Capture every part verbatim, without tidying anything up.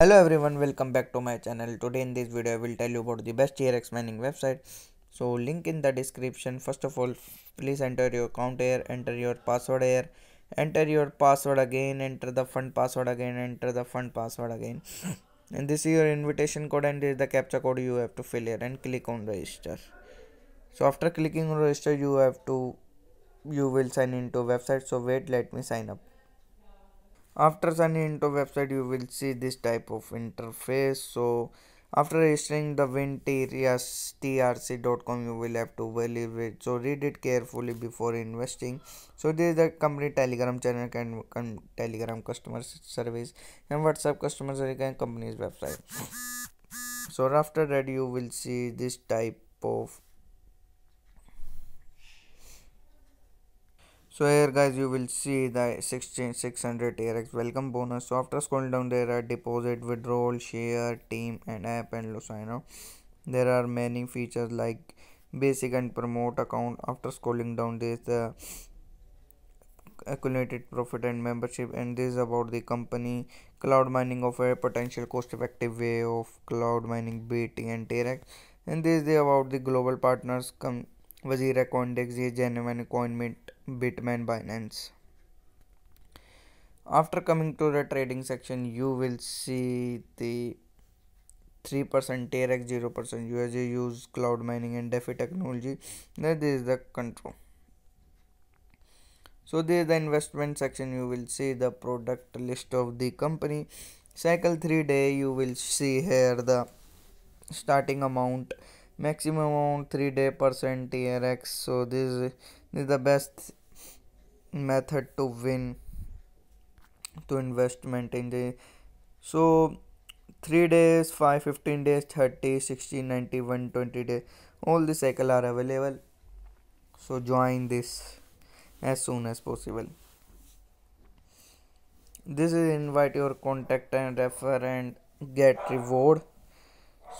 Hello everyone, welcome back to my channel. Today in this video I will tell you about the best T R X mining website. So link in the description. First of all, please enter your account here, enter your password here, enter your password again, enter the fund password again, enter the fund password again. And this is your invitation code and this is the captcha code you have to fill here and click on register. So after clicking on register you have to, you will sign into website. So wait, let me sign up. After signing into website you will see this type of interface. So after registering the win t r c dot com you will have to believe it. So read it carefully before investing. So this is the company telegram channel and, and telegram customer service and WhatsApp customer service and company's website. So after that you will see this type of. So here guys you will see the sixteen six hundred T R X welcome bonus. So after scrolling down there are deposit, withdrawal, share, team and app and low sign up. There are many features like basic and promote account. After scrolling down there is the accumulated profit and membership, and this is about the company. Cloud mining of a potential cost effective way of cloud mining, B T and T R X. And this is about the global partners come Wazira, Coindex, U S G, CoinMint, Bitmain, Binance. After coming to the trading section, you will see the three percent T R X, zero percent U S G, use cloud mining and DeFi technology. That is the control. So this is the investment section. You will see the product list of the company. Cycle three day, you will see here the starting amount, maximum amount, three day percent T R X. So this is, this is the best method to win to investment in the. So three days, five, fifteen days, thirty, sixty, ninety, one hundred twenty days, all the cycle are available. So join this as soon as possible. This is invite your contact and refer and get reward.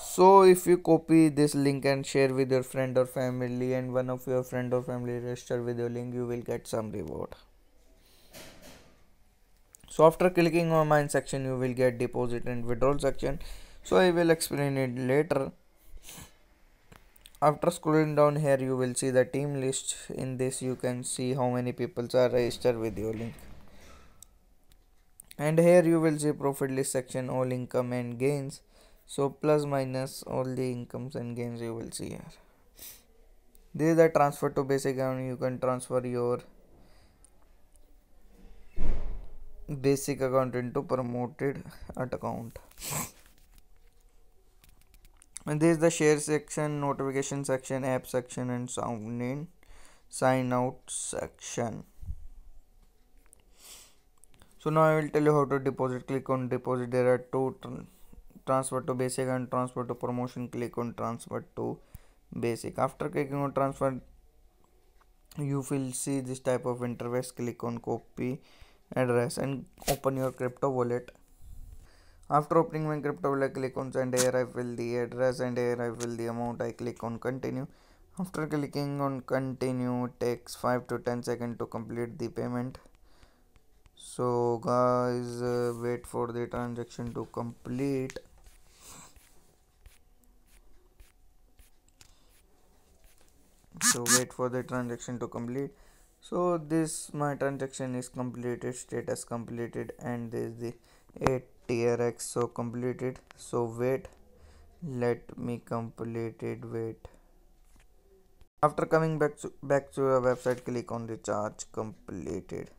So if you copy this link and share with your friend or family, and one of your friend or family register with your link, you will get some reward. So after clicking on mine section you will get deposit and withdrawal section. So I will explain it later. After scrolling down here you will see the team list. In this you can see how many people are registered with your link. And here you will see profit list section, all income and gains. So plus minus all the incomes and gains you will see here. This is the transfer to basic account. You can transfer your basic account into promoted at account. And this is the share section, notification section, app section and sound in, sign out section. So now I will tell you how to deposit. Click on deposit. There are two transfer to basic and transfer to promotion. Click on transfer to basic. After clicking on transfer you will see this type of interface. Click on copy address and open your crypto wallet. After opening my crypto wallet, click on send. Here I fill the address and here I fill the amount. I click on continue. After clicking on continue, it takes five to ten seconds to complete the payment. So guys, uh, wait for the transaction to complete. So wait for the transaction to complete. So this my transaction is completed, status completed, and this is the eight T R X so completed. So wait, let me complete it. Wait. After coming back to, back to your website, click on recharge completed.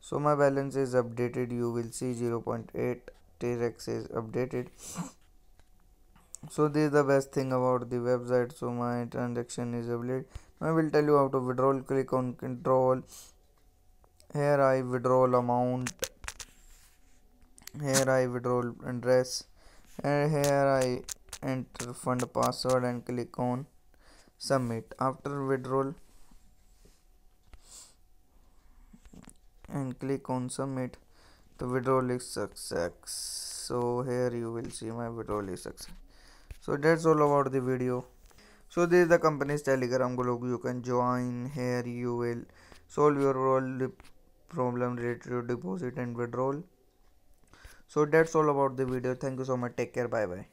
So my balance is updated. You will see zero point eight T R X is updated. So this is the best thing about the website. So my transaction is updated. I will tell you how to withdraw. Click on withdrawal. Here I withdraw amount. Here I withdraw address. And here I enter fund password and click on submit. After withdrawal and click on submit, the withdrawal is success. So here you will see my withdrawal is success. So that's all about the video. So this is the company's telegram group. You can join. Here you will solve your all problem related to deposit and withdrawal. So that's all about the video. Thank you so much. Take care. Bye bye.